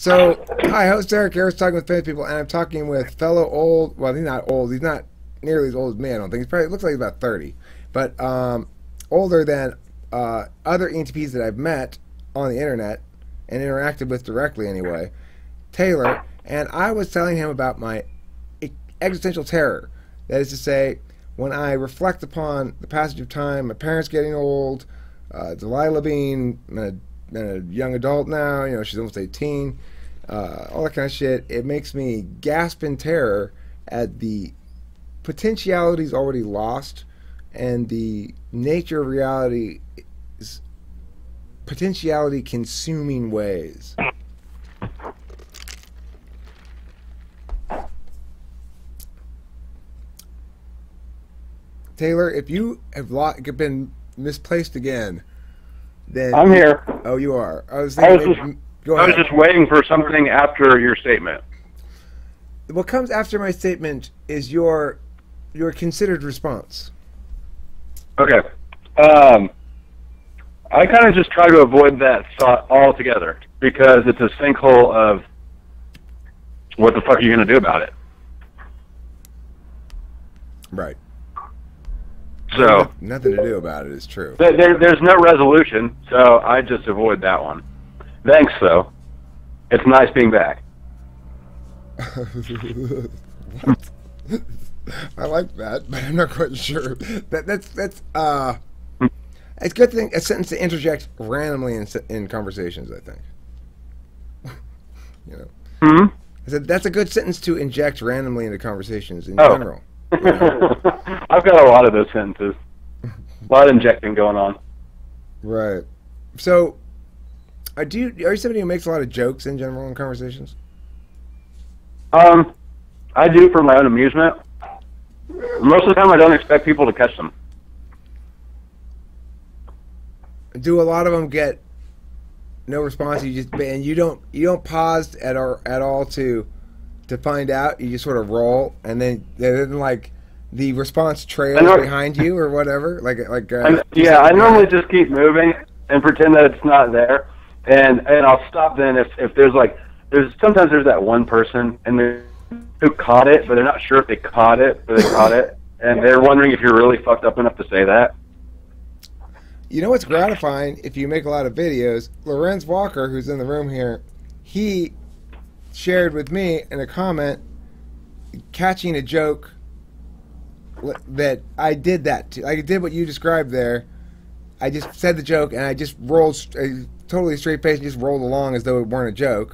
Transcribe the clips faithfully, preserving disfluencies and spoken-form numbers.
So, hi, host Derek Harris, talking with famous people, and I'm talking with fellow old, well, he's not old, he's not nearly as old as me, I don't think, he probably looks like he's about thirty, but um, older than uh, other E N T Ps that I've met on the internet and interacted with directly anyway, Taylor, and I was telling him about my existential terror. That is to say, when I reflect upon the passage of time, my parents getting old, uh, Delilah Bean, and And a young adult now, you know, she's almost eighteen, uh, all that kind of shit. It makes me gasp in terror at the potentialities already lost and the nature of reality is potentiality consuming ways. Taylor, if you have been misplaced again, then I'm here. You, oh, you are. I was, I was, maybe, just, go ahead. I was just waiting for something after your statement. What comes after my statement is your your considered response. Okay. Um, I kind of just try to avoid that thought altogether because it's a sinkhole of what the fuck are you going to do about it? Right. So nothing to do about it is true. There, there's no resolution, so I just avoid that one. Thanks, though. It's nice being back. What? I like that, but I'm not quite sure. That that's that's uh, it's a good thing a sentence to interject randomly in in conversations. I think. You know. Mm-hmm. I said that's a good sentence to inject randomly into conversations in oh. general. You know? I've got a lot of those sentences. A lot of injecting going on. Right. So, are, do you, are you somebody who makes a lot of jokes in general in conversations? Um, I do for my own amusement. Most of the time I don't expect people to catch them. Do a lot of them get no response? You just, and you don't, you don't pause at, or, at all to... to find out, you just sort of roll, and then, then like, the response trails behind you or whatever? Like, like uh, yeah, I normally just keep moving and pretend that it's not there, and and I'll stop then if, if there's, like, there's sometimes there's that one person and who caught it, but they're not sure if they caught it, but they caught it, and they're wondering if you're really fucked up enough to say that. You know what's gratifying if you make a lot of videos? Lorenz Walker, who's in the room here, he... shared with me in a comment catching a joke that I did that to. I did what you described there. I just said the joke and I just rolled I totally straight face and just rolled along as though it weren't a joke,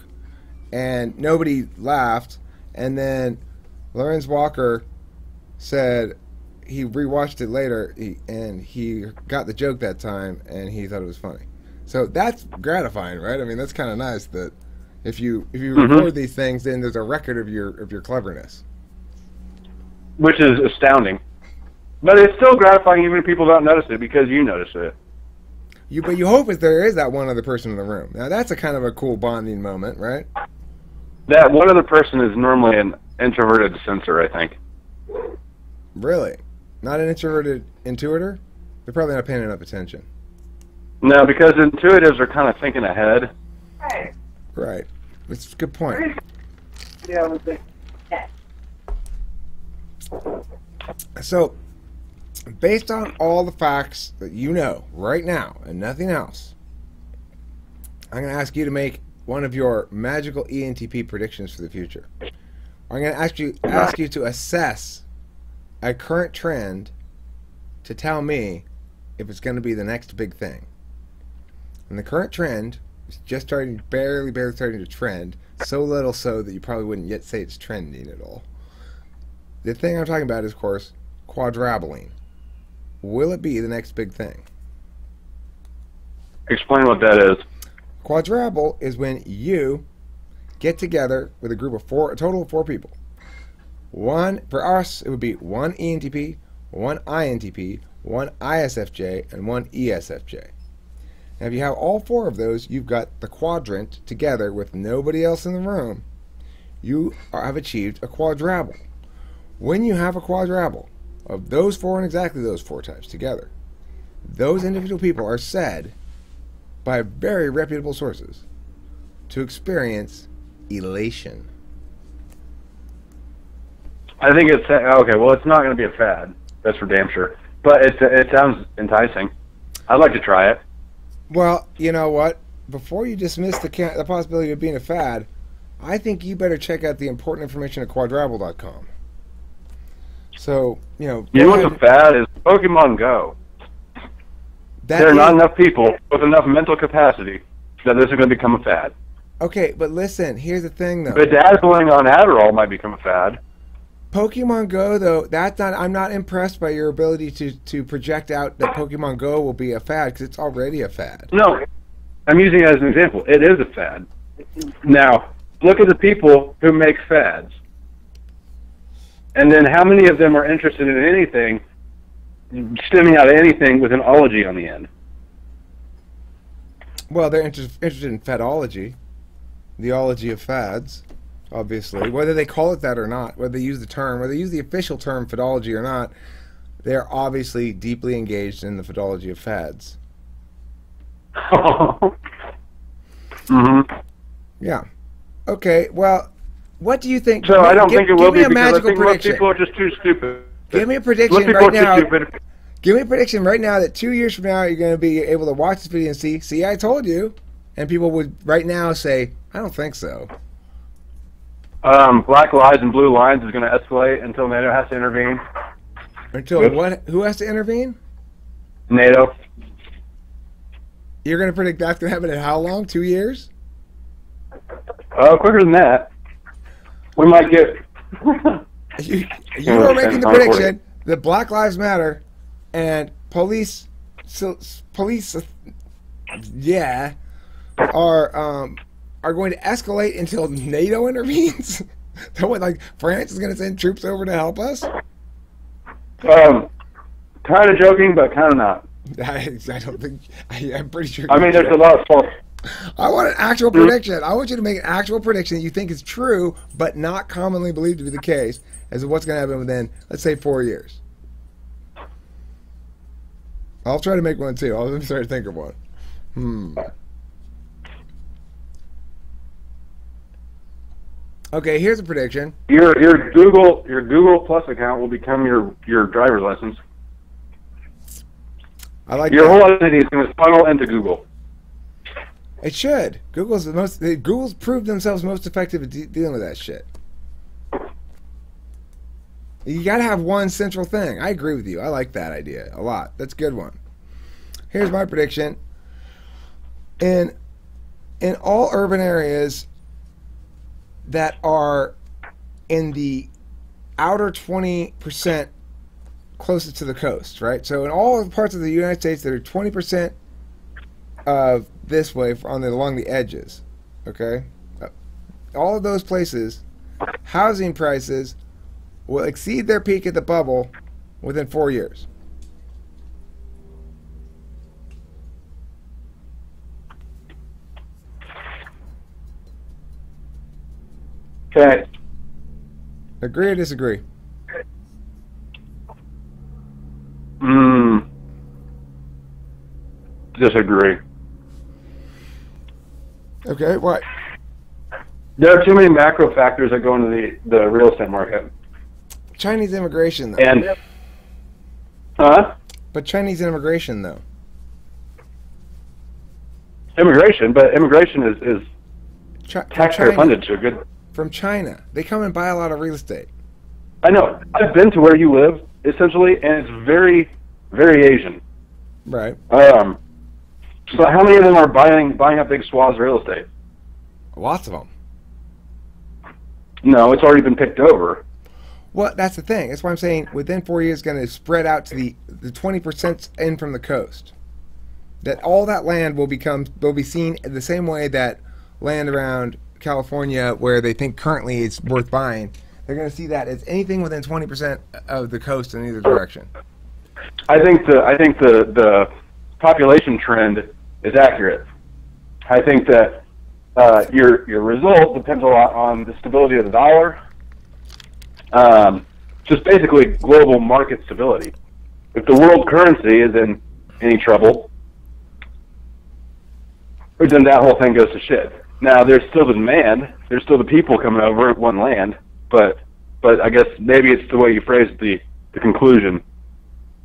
and nobody laughed. And then Lorenz Walker said he rewatched it later and he got the joke that time and he thought it was funny. So that's gratifying, right? I mean, that's kind of nice that If you if you record mm-hmm. these things, then there's a record of your of your cleverness, which is astounding. But it's still gratifying, even if people don't notice it, because you notice it. You but you hope if there is that one other person in the room. Now that's a kind of a cool bonding moment, right? That one other person is normally an introverted censor, I think. Really, not an introverted intuitor? They're probably not paying enough attention. No, because intuitives are kind of thinking ahead. Hey. Right. That's a good point. Yeah. So, based on all the facts that you know right now and nothing else, I'm going to ask you to make one of your magical E N T P predictions for the future. I'm going to ask you ask you to assess a current trend to tell me if it's going to be the next big thing. And the current trend. It's just starting, barely, barely starting to trend. So little so that you probably wouldn't yet say it's trending at all. The thing I'm talking about is, of course, quadrupling. Will it be the next big thing? Explain what that is. Quadruple is when you get together with a group of four, a total of four people. One, for us, it would be one E N T P, one I N T P, one I S F J, and one E S F J. Now, if you have all four of those, you've got the quadrant together with nobody else in the room. You are, have achieved a quadruple. When you have a quadruple of those four and exactly those four types together, those individual people are said by very reputable sources to experience elation? I think it's okay. Well, it's not going to be a fad. That's for damn sure. But it it sounds enticing. I'd like to try it. Well, you know what? Before you dismiss the can the possibility of being a fad, I think you better check out the important information at quadrabble dot com. So you know. You know what's a fad is Pokemon Go. There are not enough people with enough mental capacity that this is going to become a fad. Okay, but listen. Here's the thing, though. Bedazzling on Adderall might become a fad. Pokemon Go, though, that's not. I'm not impressed by your ability to to project out that Pokemon Go will be a fad because it's already a fad. No, I'm using it as an example. It is a fad. Now, look at the people who make fads, and then how many of them are interested in anything, stemming out of anything with an ology on the end. Well, they're inter interested in fadology, the ology of fads. Obviously, whether they call it that or not, whether they use the term, whether they use the official term fadology or not, they're obviously deeply engaged in the fadology of fads. Oh. Mm-hmm. Yeah. Okay, well, what do you think? So give, I don't give, think it will be because I think most people are just too stupid. Give me a prediction right now. Give me a prediction right now that two years from now you're going to be able to watch this video and see, see, I told you. And people would right now say, I don't think so. Um, black lies and blue lines is going to escalate until NATO has to intervene. Until Oops. what? Who has to intervene? NATO. You're going to predict that's going to happen in how long? Two years? Uh, quicker than that. We might get... you you were making the prediction that Black Lives Matter and police... So, police... Yeah. Are... Um, are going to escalate until NATO intervenes? So what, like France is going to send troops over to help us? Um, kind of joking, but kind of not. I, I don't think. I, I'm pretty sure. I mean, there's joking. a lot of false. I want an actual mm-hmm. prediction. I want you to make an actual prediction that you think is true, but not commonly believed to be the case, as to what's going to happen within, let's say, four years. I'll try to make one too. I'll start to think of one. Hmm. Okay, here's a prediction. Your your Google your Google Plus account will become your your driver's license. I like your that. whole identity is going to funnel into Google. It should. Google's the most. They, Google's proved themselves most effective at de dealing with that shit. You got to have one central thing. I agree with you. I like that idea a lot. That's a good one. Here's my prediction. In in all urban areas that are in the outer twenty percent closest to the coast, right? So in all the parts of the United States that are twenty percent of this way on the, along the edges, okay? All of those places, housing prices will exceed their peak at the bubble within four years. Okay. Agree or disagree? Mm. Disagree. Okay, what? There are too many macro factors that go into the, the real estate market. Chinese immigration, though. And, yep. Huh? But Chinese immigration, though. Immigration, but immigration is, is taxpayer funded, so good. From China. They come and buy a lot of real estate. I know. I've been to where you live, essentially, and it's very, very Asian. Right. Um, so how many of them are buying buying up big swaths of real estate? Lots of them. No, it's already been picked over. Well, that's the thing. That's why I'm saying within four years it's going to spread out to the, the twenty percent in from the coast. That all that land will become will be seen in the same way that land around California, where they think currently it's worth buying, they're going to see that as anything within twenty percent of the coast in either direction. I think the I think the the population trend is accurate. I think that uh, your your result depends a lot on the stability of the dollar, um, just basically global market stability. If the world currency is in any trouble, then that whole thing goes to shit. Now there's still the demand, there's still the people coming over at one land, but but I guess maybe it's the way you phrased the, the conclusion.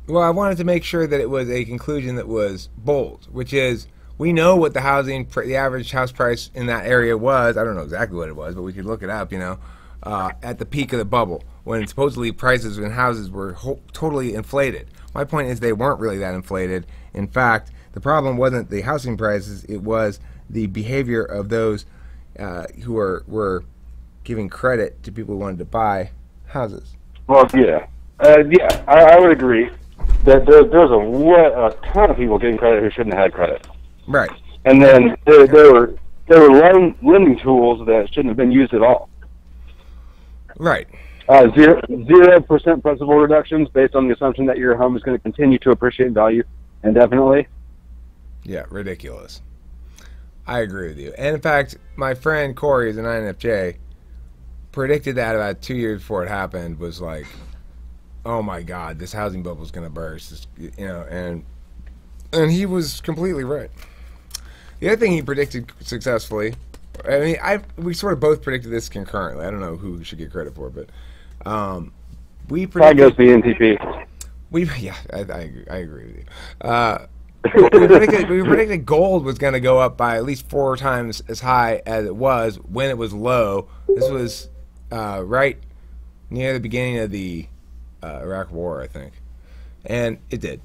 Well, I wanted to make sure that it was a conclusion that was bold, which is we know what the housing, the average house price in that area was. I don't know exactly what it was, but we could look it up, you know, uh, at the peak of the bubble when supposedly prices in houses were ho totally inflated. My point is they weren't really that inflated. In fact, the problem wasn't the housing prices, it was the behavior of those uh, who are, were giving credit to people who wanted to buy houses. Well, yeah. Uh, yeah, I, I would agree that there, there's a, a ton of people getting credit who shouldn't have had credit. Right. And then there, there were, there were loan, lending tools that shouldn't have been used at all. Right. Uh, zero, zero percent principal reductions based on the assumption that your home is going to continue to appreciate in value indefinitely. Yeah, ridiculous. I agree with you. And in fact, my friend Corey, who's an I N F J, predicted that about two years before it happened. Was like, oh my God, this housing bubble is going to burst. It's, you know, and and he was completely right. The other thing he predicted successfully, I mean, I we sort of both predicted this concurrently. I don't know who should get credit for, but um, we predicted. That goes the E N T P. We yeah, I, I I agree with you. Uh, we, predicted, we predicted gold was going to go up by at least four times as high as it was when it was low. This was uh, right near the beginning of the uh, Iraq War, I think, and it did.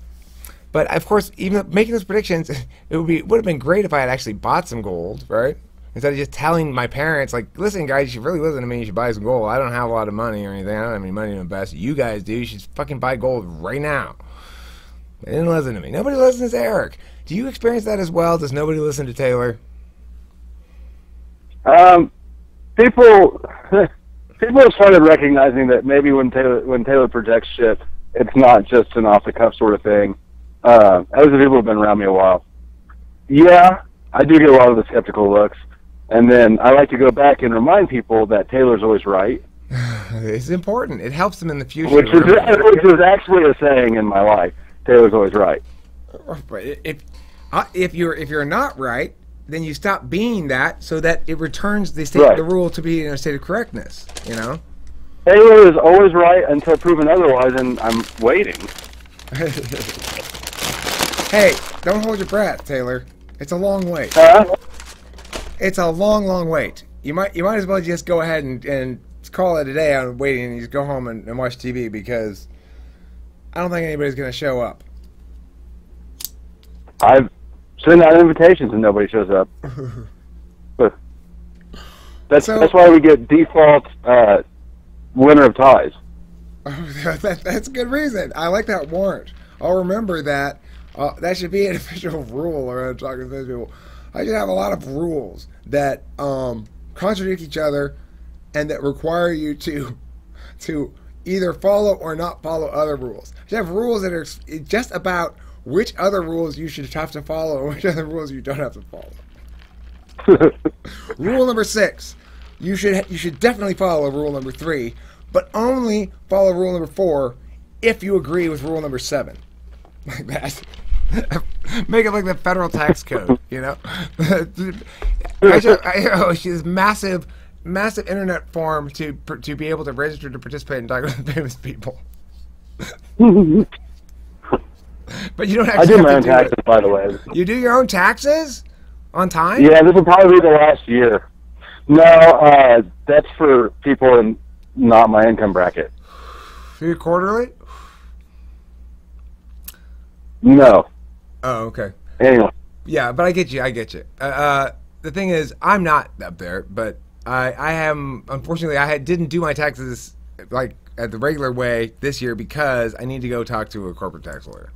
But of course, even making those predictions, it would be would have been great if I had actually bought some gold, right? Instead of just telling my parents, like, listen, guys, you should really listen to me. You should buy some gold. I don't have a lot of money or anything. I don't have any money to invest. You guys do. You should fucking buy gold right now. They didn't listen to me. Nobody listens to Eric. Do you experience that as well? Does nobody listen to Taylor? Um, people, people have started recognizing that maybe when Taylor when Taylor projects shit, it's not just an off the cuff sort of thing. Uh, those are people who've been around me a while. Yeah, I do get a lot of the skeptical looks. And then I like to go back and remind people that Taylor's always right. It's important. It helps them in the future. Which is, which is actually a saying in my life. Taylor's always right. But if if you're if you're not right, then you stop being that, so that it returns the state right. the rule to be in a state of correctness. You know, Taylor is always right until proven otherwise, and I'm waiting. Hey, don't hold your breath, Taylor. It's a long wait. Huh? It's a long, long wait. You might, you might as well just go ahead and, and call it a day on waiting, and just go home and, and watch T V, because I don't think anybody's going to show up. I've sent out invitations and nobody shows up. that's so, that's why we get default uh, winner of ties. that, that's a good reason. I like that warrant. I'll remember that. Uh, that should be an official rule around talking to those people. I should have a lot of rules that um, contradict each other and that require you to to either follow or not follow other rules. I should have rules that are just about which other rules you should have to follow and which other rules you don't have to follow. Rule number six, you should, you should definitely follow rule number three, but only follow rule number four if you agree with rule number seven. Like that. Make it like the federal tax code, you know. I should, I, oh, she's massive, massive internet form to to be able to register to participate in talking with famous people. But you don't actually. I do have my to own do taxes, it. by the way. You do your own taxes on time? Yeah, this will probably be the last year. No, uh, that's for people in not my income bracket. For your quarterly? No. Oh, okay. Anyway. Yeah, but I get you. I get you. Uh, the thing is, I'm not up there, but I, I am. Unfortunately, I had, didn't do my taxes like at the regular way this year because I need to go talk to a corporate tax lawyer,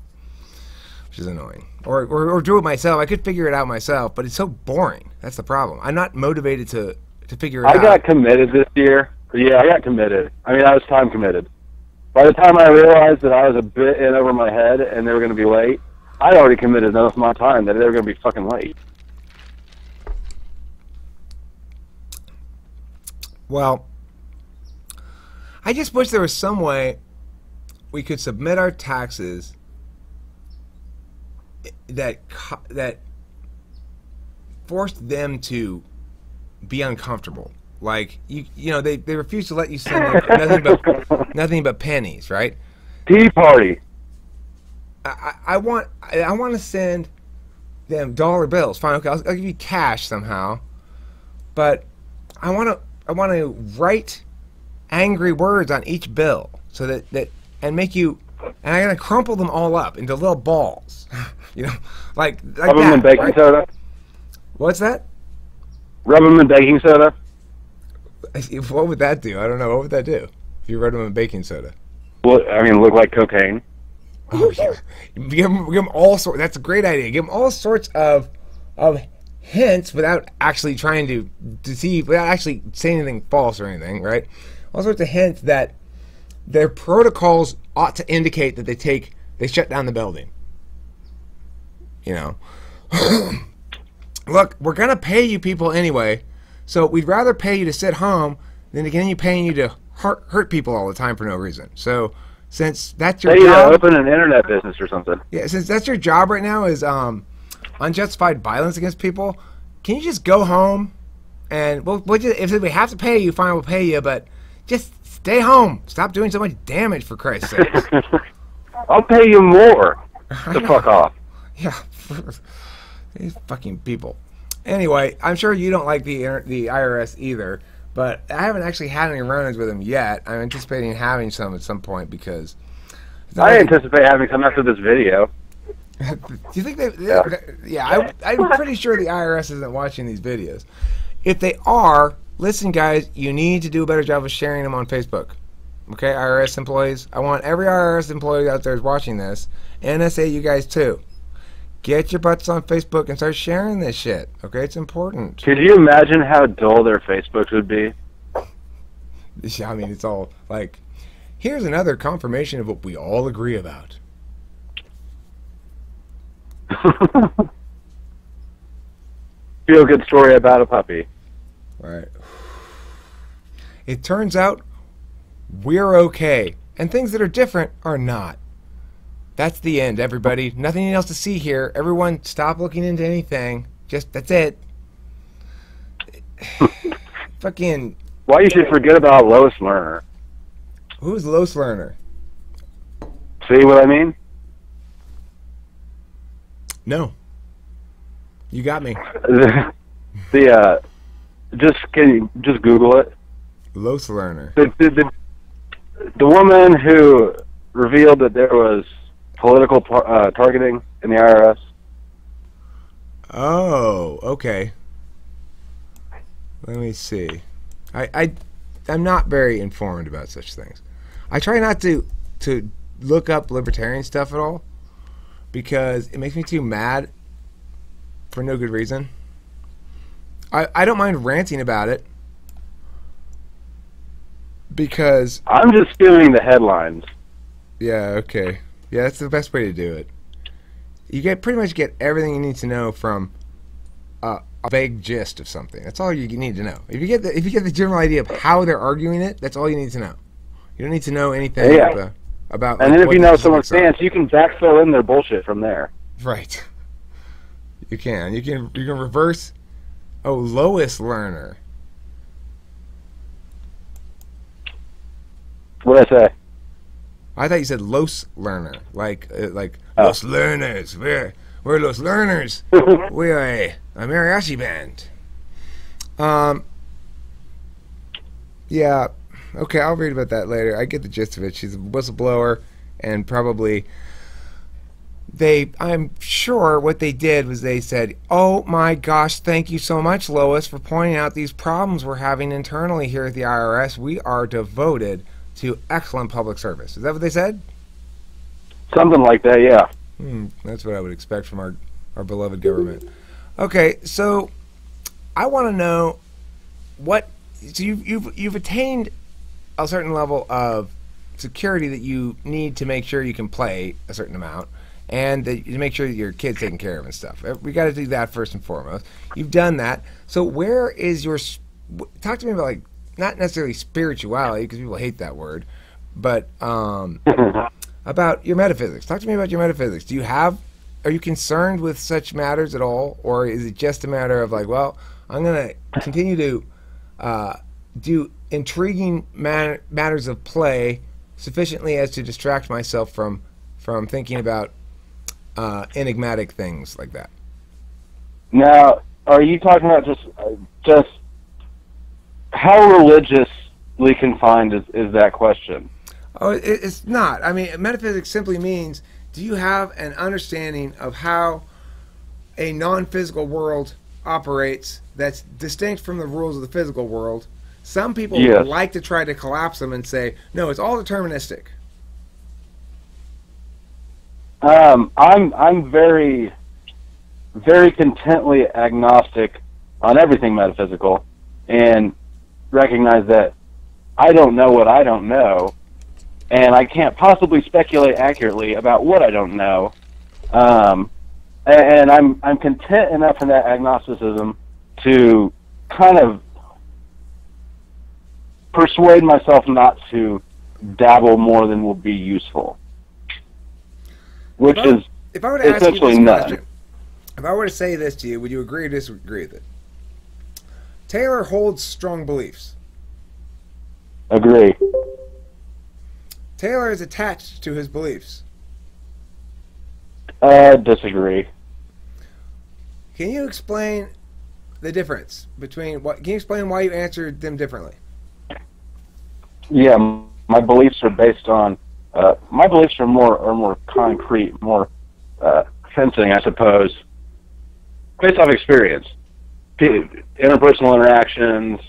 which is annoying. Or, or, or do it myself. I could figure it out myself, but it's so boring. That's the problem. I'm not motivated to to figure it out. I got committed this year. Yeah, I got committed. I mean, I was time committed. By the time I realized that I was a bit in over my head and they were going to be late, I'd already committed enough of my time that they were going to be fucking late. Well, I just wish there was some way we could submit our taxes that that forced them to be uncomfortable. Like, you you know, they, they refuse to let you send nothing but nothing but pennies, right? Tea party. I, I want I, I want to send them dollar bills. Fine, okay, I'll, I'll give you cash somehow. But I want to I want to write angry words on each bill so that that and make you and I'm gonna crumple them all up into little balls, you know, like like rub them in baking right? soda. What's that? Rub them in baking soda. What would that do? I don't know. What would that do if you rubbed them in baking soda? Well, I mean, look like cocaine. Oh, yeah. give, them, give them all sorts. That's a great idea. Give them all sorts of of hints without actually trying to deceive, without actually saying anything false or anything, right? All sorts of hints that their protocols ought to indicate that they take, they shut down the building. You know, look, we're gonna pay you people anyway, so we'd rather pay you to sit home than to continue paying you to hurt hurt people all the time for no reason. So. Since that's your hey, job, uh, open an internet business or something. Yeah, since that's your job right now is um, unjustified violence against people. Can you just go home, and we'll, we'll just, if we have to pay you, fine, we'll pay you. But just stay home. Stop doing so much damage, for Christ's sake. I'll pay you more. The fuck off. Yeah, these fucking people. Anyway, I'm sure you don't like the the I R S either. But I haven't actually had any run-ins with him yet. I'm anticipating having some at some point because... I like anticipate it. having some after this video. Do you think they... Yeah, yeah I, I'm pretty sure the I R S isn't watching these videos. If they are, listen, guys, you need to do a better job of sharing them on Facebook. Okay, I R S employees? I want every I R S employee out there watching this. N S A, you guys, too. Get your butts on Facebook and start sharing this shit. Okay, it's important. Could you imagine how dull their Facebooks would be? Yeah, I mean, it's all like, here's another confirmation of what we all agree about. Feel good story about a puppy. Right. It turns out we're okay, and things that are different are not. That's the end, everybody. Nothing else to see here. Everyone, stop looking into anything. Just, that's it. Fucking... Why you should forget about Lois Lerner. Who's Lois Lerner? See what I mean? No. You got me. the, uh... Just, can you just Google it? Lois Lerner. The, the, the, the woman who revealed that there was political uh, targeting in the I R S. Oh, okay. Let me see. I, I, I'm not very informed about such things. I try not to to look up libertarian stuff at all because it makes me too mad for no good reason. I, I don't mind ranting about it because... I'm just skimming the headlines. Yeah, okay. Yeah, that's the best way to do it. You get pretty much get everything you need to know from uh, a vague gist of something. That's all you need to know. If you get the if you get the general idea of how they're arguing it, that's all you need to know. You don't need to know anything yeah. about, about. And like, then if you know someone's stance, you can backfill in their bullshit from there. Right. You can. You can. You can reverse. Oh, Lois Lerner. What did I say? I thought you said Lois Lerner, like uh, like oh. Los Lerners. We're we're Los Lerners. We are a, a mariachi band. Um. Yeah. Okay, I'll read about that later. I get the gist of it. She's a whistleblower, and probably they. I'm sure what they did was they said, "Oh my gosh, thank you so much, Lois, for pointing out these problems we're having internally here at the I R S. We are devoted to excellent public service." Is that what they said? Something like that, yeah. Hmm, that's what I would expect from our, our beloved government. Okay, so I want to know what... So you've, you've, you've attained a certain level of security that you need to make sure you can play a certain amount and that you make sure that your kid's taken care of and stuff. We got to do that first and foremost. You've done that. So where is your... Talk to me about, like, not necessarily spirituality, because people hate that word, but um, about your metaphysics. Talk to me about your metaphysics. Do you have, are you concerned with such matters at all, or is it just a matter of like, well, I'm going to continue to uh, do intriguing man matters of play sufficiently as to distract myself from from thinking about uh, enigmatic things like that. Now, are you talking about just uh, just how religiously confined is, is that question? Oh, it, it's not. I mean, metaphysics simply means, do you have an understanding of how a non-physical world operates that's distinct from the rules of the physical world? Some people yes. like to try to collapse them and say, no, it's all deterministic. Um, I'm, I'm very, very contently agnostic on everything metaphysical and recognize that I don't know what I don't know, and I can't possibly speculate accurately about what I don't know. Um, and I'm, I'm content enough in that agnosticism to kind of persuade myself not to dabble more than will be useful, which if I, is if I were to essentially ask you this question, if I were to say this to you, would you agree or disagree with it? Taylor holds strong beliefs. Agree. Taylor is attached to his beliefs. Uh, disagree. Can you explain the difference between what? Can you explain why you answered them differently? Yeah, my beliefs are based on uh, my beliefs are more are more concrete, more uh, sensing, I suppose, based off experience, interpersonal interactions,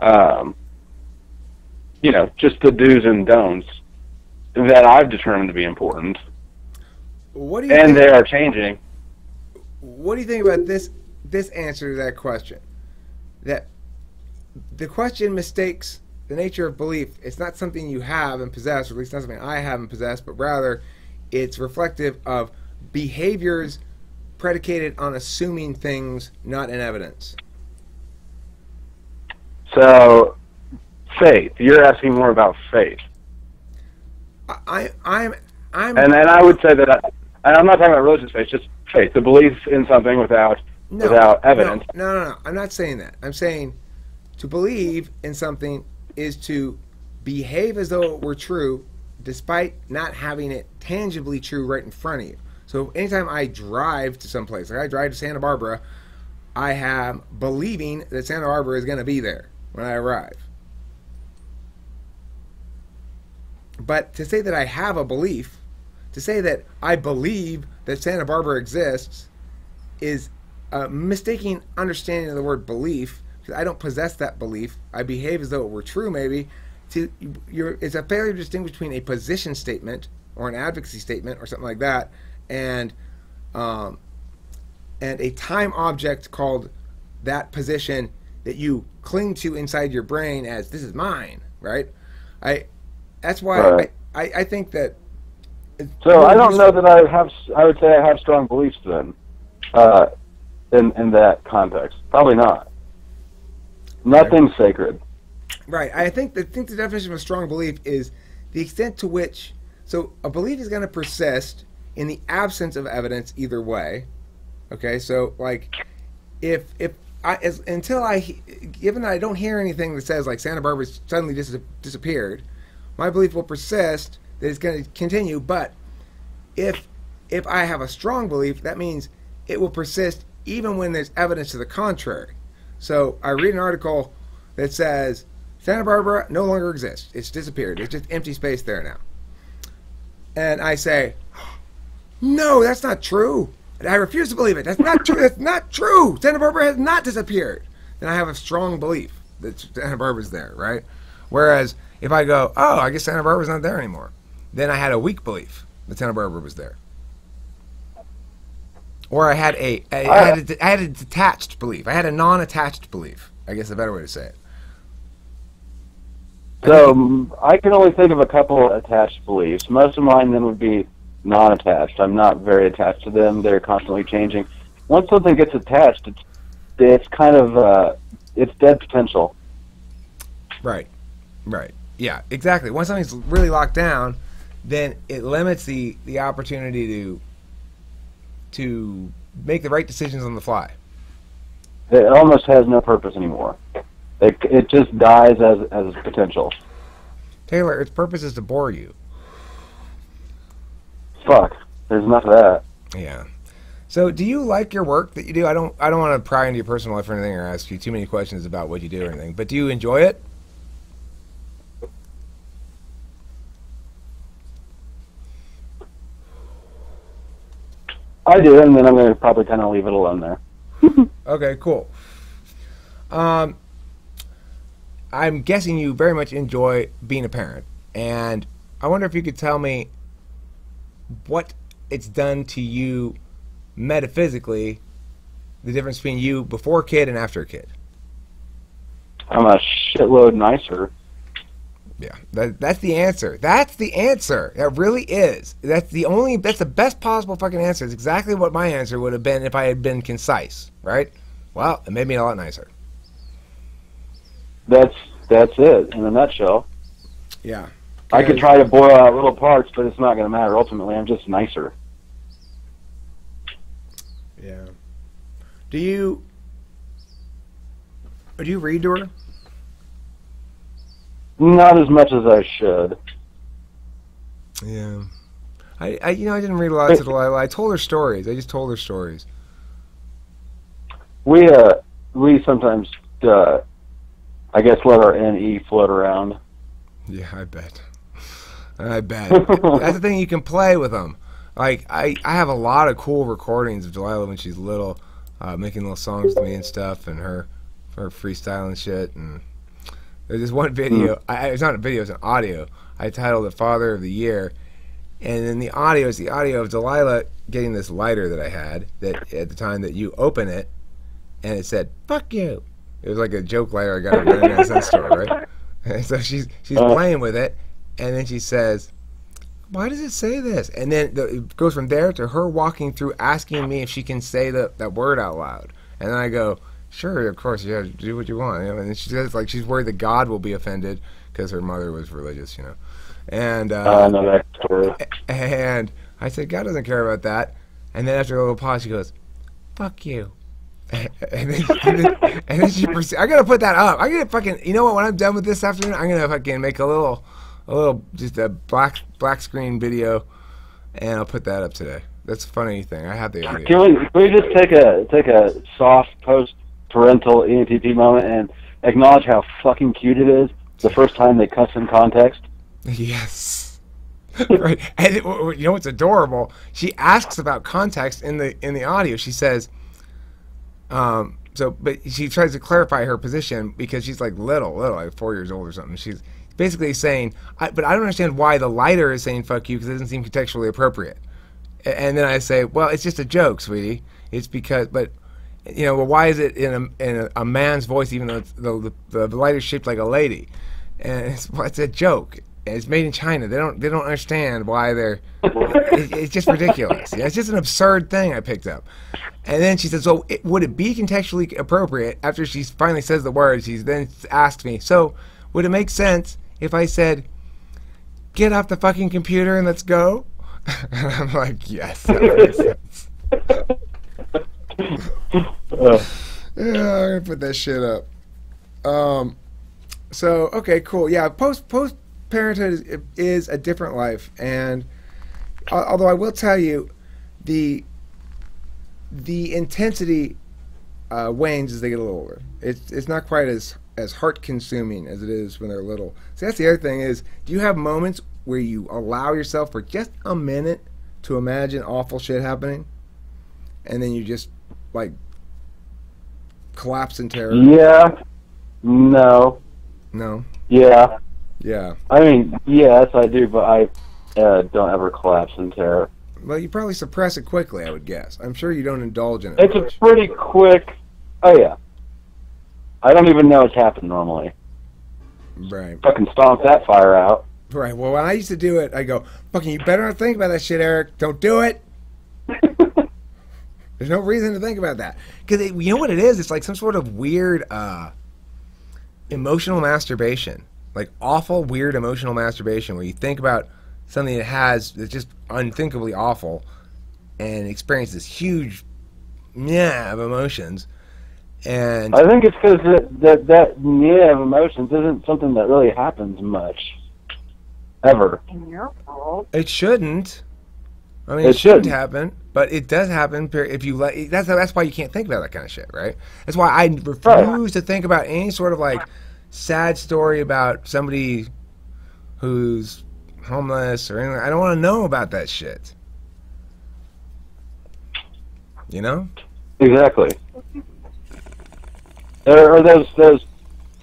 um, you know, just the do's and don'ts that I've determined to be important. What do you and think, they are changing. What do you think about this this answer to that question? That the question mistakes the nature of belief. It's not something you have and possess, or at least not something I have and possess, but rather it's reflective of behaviors predicated on assuming things not in evidence. So, faith. You're asking more about faith. I, I'm... I'm, and then I would say that, I, and I'm not talking about religious faith, just faith, the belief in something without no, without evidence. No, no, no, no, I'm not saying that. I'm saying to believe in something is to behave as though it were true, despite not having it tangibly true right in front of you. So anytime I drive to someplace, like I drive to Santa Barbara, I am believing that Santa Barbara is going to be there when I arrive. But to say that I have a belief, to say that I believe that Santa Barbara exists, is a mistaken understanding of the word belief, because I don't possess that belief. I behave as though it were true, maybe. To, you're, it's a failure to distinguish between a position statement or an advocacy statement or something like that and, um, and a time object called that position that you cling to inside your brain as, this is mine, right? I, that's why uh, I, I, I think that... So I don't know that I have. I would say I have strong beliefs then, uh, in in that context. Probably not. Nothing's sacred. Right. I think the think the definition of a strong belief is the extent to which. So a belief is going to persist in the absence of evidence either way. Okay. So like, if if I as, until I given that I don't hear anything that says like Santa Barbara suddenly dis disappeared, my belief will persist. That it's going to continue, but if if I have a strong belief, that means it will persist even when there's evidence to the contrary. So I read an article that says Santa Barbara no longer exists; it's disappeared. It's just empty space there now. And I say, no, that's not true. And I refuse to believe it. That's not true. That's not true. Santa Barbara has not disappeared. Then I have a strong belief that Santa Barbara's there, right? Whereas if I go, oh, I guess Santa Barbara's not there anymore, then I had a weak belief that Santa Barbara was there, or I had a, a, I, had a I had a detached belief. I had a non-attached belief. I guess a better way to say it. So I, I can only think of a couple attached beliefs. Most of mine then would be non-attached. I'm not very attached to them. They're constantly changing. Once something gets attached, it's it's kind of uh, it's dead potential. Right. Right. Yeah. Exactly. Once something's really locked down, then it limits the, the opportunity to to make the right decisions on the fly. it almost has no purpose anymore. It, it just dies as, as potential. Taylor, its purpose is to bore you. Fuck. There's none of that. Yeah. So, do you like your work that you do? I don't. I don't want to pry into your personal life or anything, or ask you too many questions about what you do or anything. But do you enjoy it? I do, and then I'm going to probably kind of leave it alone there. Okay, cool. Um, I'm guessing you very much enjoy being a parent, and I wonder if you could tell me what it's done to you metaphysically, the difference between you before kid and after kid. I'm a shitload nicer. Yeah, that, that's the answer. That's the answer. That really is. That's the only, that's the best possible fucking answer. It's exactly what my answer would have been if I had been concise, right? Well, it made me a lot nicer. That's, that's it in a nutshell. Yeah. I could try to boil out little parts, but it's not going to matter. Ultimately, I'm just nicer. Yeah. Do you, do you read to her? Not as much as I should. Yeah, I, I you know I didn't read a lot to Delilah. I told her stories. I just told her stories. We uh we sometimes uh, I guess let our N E float around. Yeah, I bet. I bet. That's the thing, you can play with them. Like I I have a lot of cool recordings of Delilah when she's little, uh, making little songs to me and stuff, and her her freestyling shit and. There's this one video, I, it's not a video, it's an audio. I titled it Father of the Year. And then the audio is the audio of Delilah getting this lighter that I had that at the time that you open it, and it said, fuck you. It was like a joke lighter I got at a ninety-nine cent store, right? And so she's, she's playing with it, and then she says, why does it say this? And then the, it goes from there to her walking through asking me if she can say the, that word out loud. And then I go, sure, of course, yeah, do what you want. You know? And she says, like, she's worried that God will be offended because her mother was religious, you know. And uh, uh, no, that's true. And I said, God doesn't care about that. And then after a little pause, she goes, fuck you. and, then, and, then, and then she proceeds. I got to put that up. I got to fucking, you know what, when I'm done with this afternoon, I'm going to fucking make a little, a little, just a black black screen video, and I'll put that up today. That's a funny thing. I have the idea. Can we, can we just take a, take a soft post parental E N T P moment and acknowledge how fucking cute it is the first time they cuss in context? Yes. Right. And it, you know what's adorable? She asks about context in the in the audio. She says, um, so, but she tries to clarify her position because she's like little, little, like four years old or something. She's basically saying, I, but I don't understand why the lighter is saying fuck you because it doesn't seem contextually appropriate. And then I say, well, it's just a joke, sweetie. It's because, but, you know, well, why is it in a, in a, a man's voice, even though it's the, the, the light is shaped like a lady? And it's, well, it's a joke. It's made in China. They don't they don't understand why they're. It, it's just ridiculous. Yeah, it's just an absurd thing I picked up. And then she says, "So it, would it be contextually appropriate?" After she finally says the words, she then asked me, "So would it make sense if I said, 'Get off the fucking computer and let's go'?" And I'm like, "Yes, that makes sense." Yeah, I'm gonna put that shit up. Um, so okay, cool. Yeah, post post parenthood is, is a different life, and uh, although I will tell you, the the intensity uh, wanes as they get a little older. It's it's not quite as as heart consuming as it is when they're little. See, that's the other thing is, do you have moments where you allow yourself for just a minute to imagine awful shit happening, and then you just like collapse in terror? Yeah. No. No. Yeah. Yeah. I mean, yes, I do, but I uh, don't ever collapse in terror. Well, you probably suppress it quickly, I would guess. I'm sure you don't indulge in it. It's much. a pretty quick. Oh yeah. I don't even know it's happened normally. Right. Fucking stomp that fire out. Right. Well, when I used to do it, I go, "Fucking, you better not think about that shit, Eric. Don't do it." There's no reason to think about that. Because you know what it is? It's like some sort of weird uh, emotional masturbation. Like awful, weird emotional masturbation where you think about something that has, that's just unthinkably awful and experience this huge yeah of emotions. And I think it's because that, that that need of emotions isn't something that really happens much, ever. It shouldn't. I mean, it, it shouldn't happen, but it does happen. If you let, that's that's why you can't think about that kind of shit, right? That's why I refuse right. to think about any sort of like sad story about somebody who's homeless or anything. I don't want to know about that shit. You know? Exactly. There are those those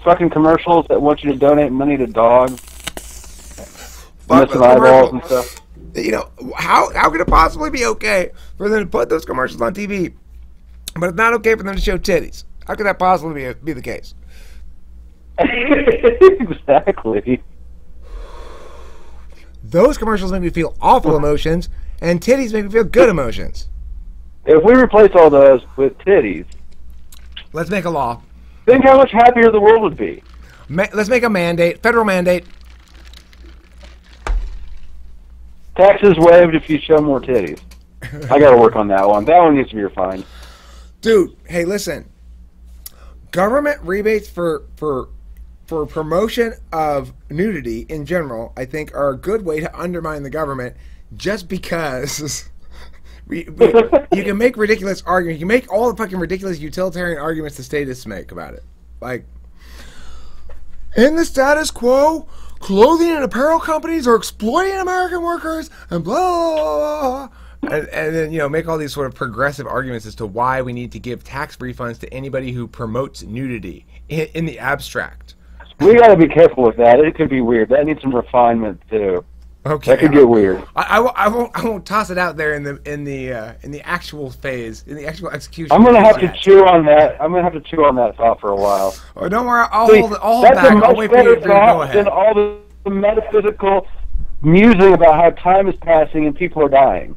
fucking commercials that want you to donate money to dogs, missing eyeballs and stuff. You know, how how could it possibly be okay for them to put those commercials on T V, but it's not okay for them to show titties? How could that possibly be, be the case? Exactly. Those commercials make me feel awful emotions, and titties make me feel good emotions. If we replace all those with titties, let's make a law. Think how much happier the world would be. Ma let's make a mandate, federal mandate. Taxes waived if you show more titties. I gotta work on that one. That one needs to be refined. Dude, hey, listen. Government rebates for for for promotion of nudity in general, I think, are a good way to undermine the government, just because. We, we, you can make ridiculous arguments. You can make all the fucking ridiculous utilitarian arguments the statists make about it. Like, in the status quo, clothing and apparel companies are exploiting American workers and blah, blah, blah. And, and then, you know, make all these sort of progressive arguments as to why we need to give tax refunds to anybody who promotes nudity in, in the abstract. We got to be careful with that. It could be weird. That needs some refinement, too. Okay. That could get weird. I, I, I won't. I won't toss it out there in the in the uh, in the actual phase, in the actual execution. I'm gonna have to chew on that. I'm gonna have to chew on that thought for a while. Oh, don't worry. I'll hold it all back. That's a much better thought than all the metaphysical musing about how time is passing and people are dying.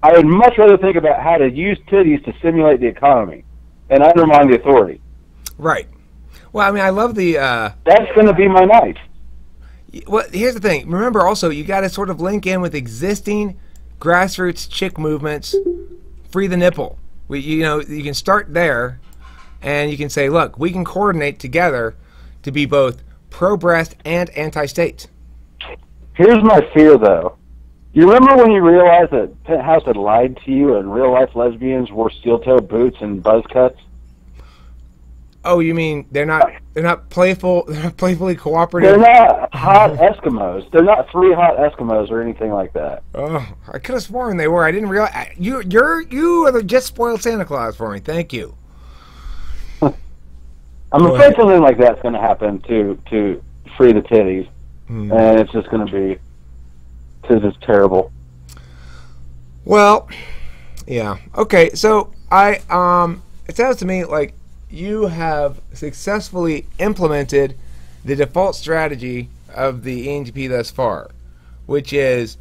I would much rather think about how to use titties to simulate the economy and undermine the authority. Right. Well, I mean, I love the. Uh, That's gonna be my night. Well, here's the thing. Remember, also, you got to sort of link in with existing grassroots chick movements. Free the nipple. We, you know, you can start there, and you can say, "Look, we can coordinate together to be both pro-breast and anti-state." Here's my fear, though. You remember when you realized that Penthouse had lied to you, and real-life lesbians wore steel-toe boots and buzz cuts? Oh, you mean they're not they're not playful they're not playfully cooperative. They're not hot Eskimos. They're not three hot Eskimos or anything like that. Oh, I could have sworn they were. I didn't realize. I, you you're you are the just spoiled Santa Claus for me. Thank you. I'm Go afraid ahead. something like that's going to happen to to free the titties, mm. and it's just going to be it's just terrible. Well, yeah. Okay, so I um it sounds to me like you have successfully implemented the default strategy of the E N T P thus far, which is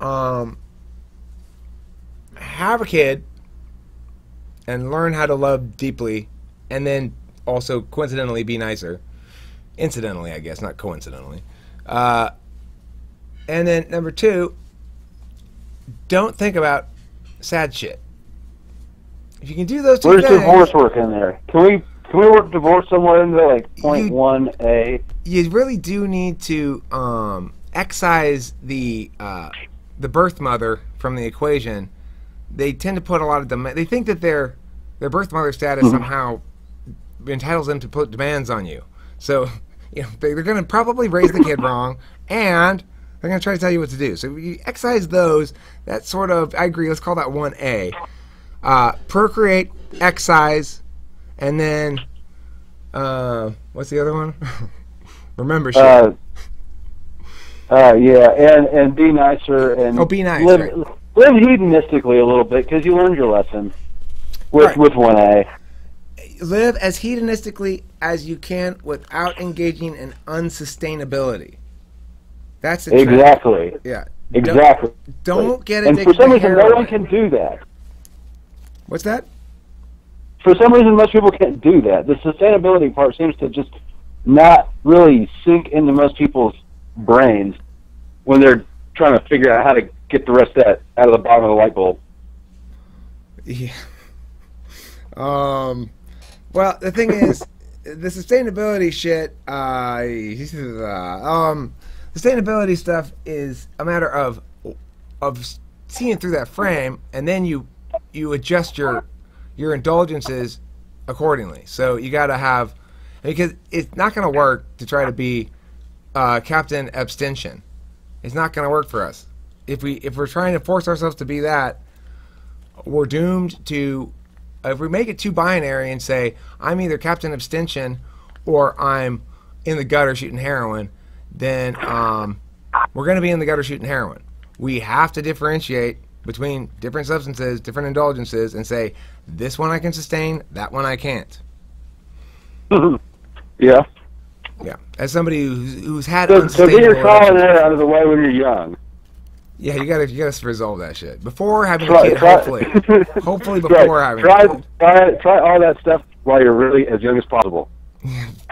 um, have a kid and learn how to love deeply, and then also coincidentally be nicer. Incidentally, I guess, not coincidentally. Uh, and then number two, don't think about sad shit. If you can do those two Where's things, divorce work in there? Can we can we work divorce somewhere in there, like point you, one a? You really do need to um, excise the uh, the birth mother from the equation. They tend to put a lot of demand. They think that their their birth mother status mm-hmm. somehow entitles them to put demands on you. So you know, they're going to probably raise the kid wrong, and they're going to try to tell you what to do. So if you excise those. That sort of I agree. Let's call that one a. Uh, procreate, excise, and then uh, what's the other one? Remember shit. Uh, uh, yeah, and and be nicer and oh, be nice. Live, right. live hedonistically a little bit because you learned your lesson with right. with one A. Live as hedonistically as you can without engaging in unsustainability. That's the exactly. Trick. Yeah. Exactly. Don't, don't get addicted. And for some reason, no one can do that. What's that? For some reason, most people can't do that. The sustainability part seems to just not really sink into most people's brains when they're trying to figure out how to get the rest of that out of the bottom of the light bulb. Yeah. Um, well, the thing is, the sustainability shit, uh, um, sustainability stuff is a matter of of seeing through that frame, and then you you adjust your your indulgences accordingly. So you got to have, because it's not going to work to try to be uh, Captain Abstention. It's not going to work for us. If we if we're trying to force ourselves to be that, we're doomed to. If we make it too binary and say I'm either Captain Abstention or I'm in the gutter shooting heroin, then um, we're going to be in the gutter shooting heroin. We have to differentiate between different substances, different indulgences, and say this one I can sustain, that one I can't. Mm-hmm. Yeah. Yeah. As somebody who's, who's had so, so get your calling that out of the way when you're young. Yeah, you gotta you gotta resolve that shit before having try, a kid. Try, hopefully, hopefully before right. having try, a kid. Try try all that stuff while you're really as young as possible.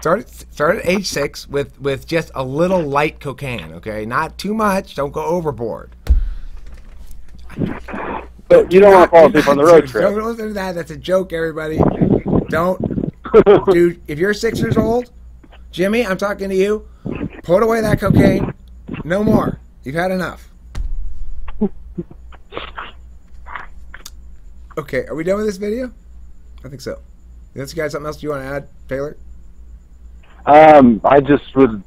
Start start at age six with with just a little light cocaine. Okay, not too much. Don't go overboard. But you don't want to fall asleep on the road trip. Don't listen to that. That's a joke, everybody. Don't, dude. If you're six years old, Jimmy, I'm talking to you. Put away that cocaine. No more. You've had enough. Okay, are we done with this video? I think so. You guys, something else you want to add, Taylor? Um, I just would.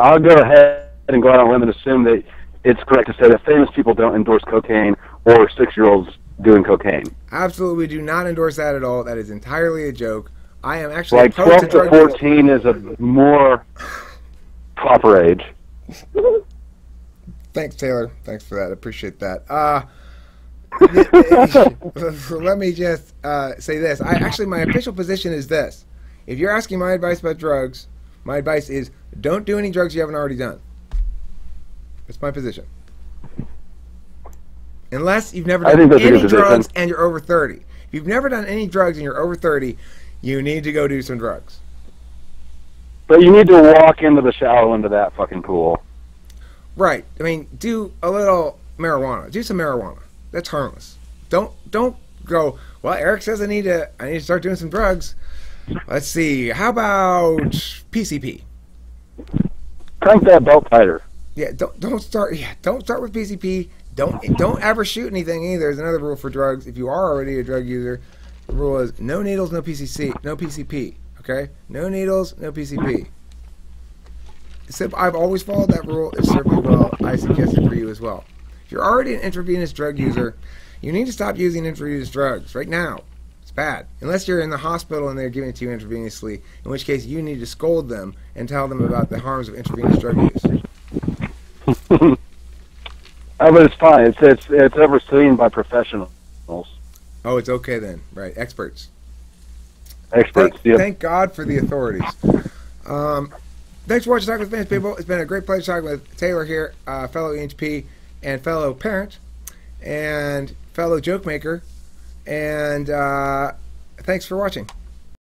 I'll go ahead and go out on a limb and assume that it's correct to say that famous people don't endorse cocaine or six-year-olds doing cocaine. Absolutely, we do not endorse that at all. That is entirely a joke. I am actually like twelve to fourteen is a more proper age. Thanks, Taylor. Thanks for that. I appreciate that. Uh. Let me just uh, say this. I actually, my official position is this. If you're asking my advice about drugs, my advice is don't do any drugs you haven't already done. That's my position. Unless you've never done any drugs and you're over thirty. If you've never done any drugs and you're over thirty, you need to go do some drugs. But you need to walk into the shallow end of that fucking pool. Right. I mean, do a little marijuana. Do some marijuana. That's harmless. Don't don't go. Well, Eric says I need to I need to start doing some drugs. Let's see. How about P C P? Crank that belt tighter. Yeah. Don't don't start. Yeah. Don't start with P C P. Don't don't ever shoot anything either. Is another rule for drugs. If you are already a drug user, the rule is no needles, no P C C, no P C P. Okay. No needles, no P C P. Except I've always followed that rule. It served me well. I suggest it for you as well. You're already an intravenous drug user. You need to stop using intravenous drugs right now. It's bad. Unless you're in the hospital and they're giving it to you intravenously, in which case you need to scold them and tell them about the harms of intravenous drug use. Oh, but it's fine. It's, it's, it's overseen by professionals. Oh, it's okay then. Right. Experts. Experts, thank, yeah. Thank God for the authorities. Um, thanks for watching Talk with Fans, people. It's been a great pleasure talking with Taylor here, uh, fellow E N T P. And fellow parent, and fellow joke maker, and uh, thanks for watching.